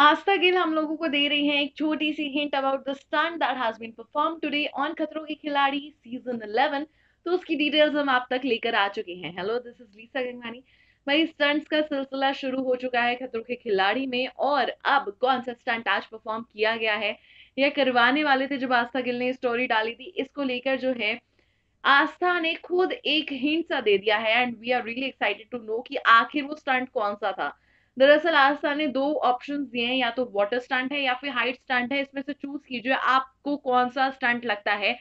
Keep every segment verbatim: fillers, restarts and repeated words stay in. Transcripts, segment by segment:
आस्था गिल हम लोगों को दे रही हैं एक छोटी सी hint about the stunt that has been perform today on Khatron के खिलाड़ी सीजन इलेवन। तो उसकी डिटेल्स हम आप तक लेकर आ चुके हैं। Hello, this is Lisa Gangwani. भाई, स्टंट्स का सिलसिला शुरू हो चुका है खतरों के खिलाड़ी में, और अब कौन सा स्टंट आज परफॉर्म किया गया है या करवाने वाले थे जब आस्था गिल ने स्टोरी डाली थी, इसको लेकर जो है आस्था ने खुद एक हिंट सा दे दिया है। And we are really excited to know कि आखिर वो स्टंट कौन सा था। दरअसल आस्था ने दो ऑप्शंस दिए हैं, या तो वाटर स्टंट है या फिर हाइट स्टंट है। इसमें से चूज कीजिए आपको कौन सा स्टंट लगता है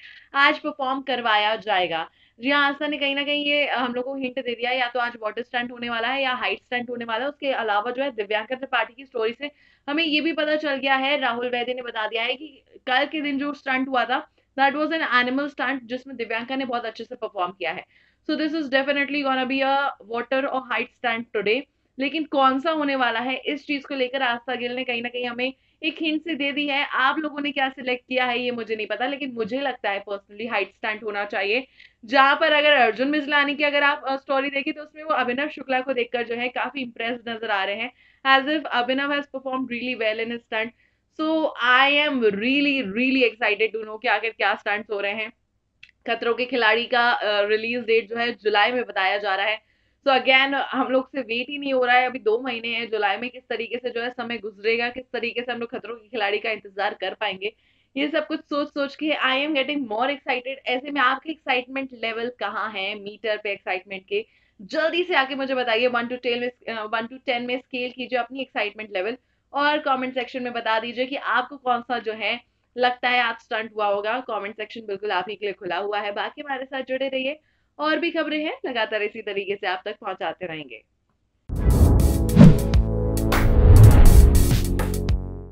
आज परफॉर्म करवाया जाएगा। जी हाँ, आस्था ने कहीं ना कहीं ये हम लोग को हिंट दे दिया है, या तो आज वाटर स्टंट होने वाला है या हाइट स्टंट होने वाला है। उसके अलावा जो है दिव्यांका त्रिपाठी की स्टोरी से हमें ये भी पता चल गया है, राहुल वैद्य ने बता दिया है कि कल के दिन जो स्टंट हुआ था that was an animal stunt, जिसमें दिव्यांका ने बहुत अच्छे से परफॉर्म किया है। So this is definitely gonna be a water और हाइट स्टंट टुडे, लेकिन कौन सा होने वाला है इस चीज को लेकर आस्था गिल ने कहीं ना कहीं हमें एक हिंट से दे दी है। आप लोगों ने क्या सिलेक्ट किया है ये मुझे नहीं पता, लेकिन मुझे लगता है पर्सनली हाइट स्टंट होना चाहिए, जहां पर अगर अर्जुन मिजलानी की अगर आप स्टोरी देखें तो उसमें वो अभिनव शुक्ला को देखकर जो है काफी इंप्रेस नजर आ रहे हैं, as if Abhinav has perform really well in stunt. So I am really really excited to know कि आखिर क्या स्टंट्स हो रहे हैं। खतरों के खिलाड़ी का रिलीज डेट जो है जुलाई में बताया जा रहा है। तो अगेन हम लोग से वेट ही नहीं हो रहा है, अभी दो महीने हैं जुलाई में, किस तरीके से जो है समय गुजरेगा, किस तरीके से हम लोग खतरों के खिलाड़ी का इंतजार कर पाएंगे, ये सब कुछ सोच सोच के I am getting more excited. ऐसे में आपके एक्साइटमेंट लेवल कहाँ है मीटर पे एक्साइटमेंट के? जल्दी से आके मुझे बताइए, वन टू टेन में वन टू टेन में स्केल कीजिए अपनी एक्साइटमेंट लेवल, और कॉमेंट सेक्शन में बता दीजिए कि आपको कौन सा जो है लगता है आज स्टंट हुआ होगा। कॉमेंट सेक्शन बिल्कुल आप ही के लिए खुला हुआ है। बाकी हमारे साथ जुड़े रहिए, और भी खबरें हैं लगातार इसी तरीके से आप तक पहुंचाते रहेंगे।